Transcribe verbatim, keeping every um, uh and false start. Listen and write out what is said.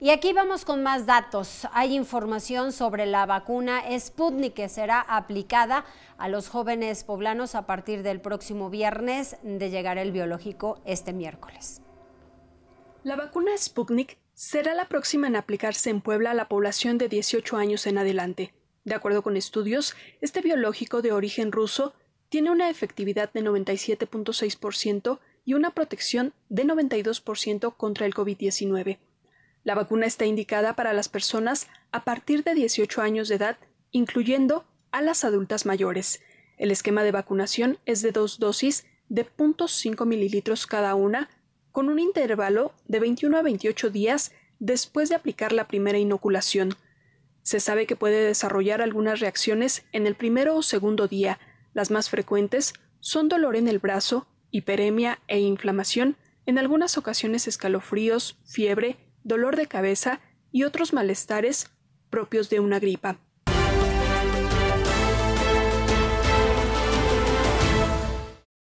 Y aquí vamos con más datos. Hay información sobre la vacuna Sputnik que será aplicada a los jóvenes poblanos a partir del próximo viernes, de llegar el biológico este miércoles. La vacuna Sputnik será la próxima en aplicarse en Puebla a la población de dieciocho años en adelante. De acuerdo con estudios, este biológico de origen ruso tiene una efectividad de noventa y siete punto seis por ciento y una protección de noventa y dos por ciento contra el COVID diecinueve. La vacuna está indicada para las personas a partir de dieciocho años de edad, incluyendo a las adultas mayores. El esquema de vacunación es de dos dosis de cero punto cinco mililitros cada una, con un intervalo de veintiuno a veintiocho días después de aplicar la primera inoculación. Se sabe que puede desarrollar algunas reacciones en el primero o segundo día. Las más frecuentes son dolor en el brazo, hiperemia e inflamación, en algunas ocasiones escalofríos, fiebre, dolor de cabeza y otros malestares propios de una gripa.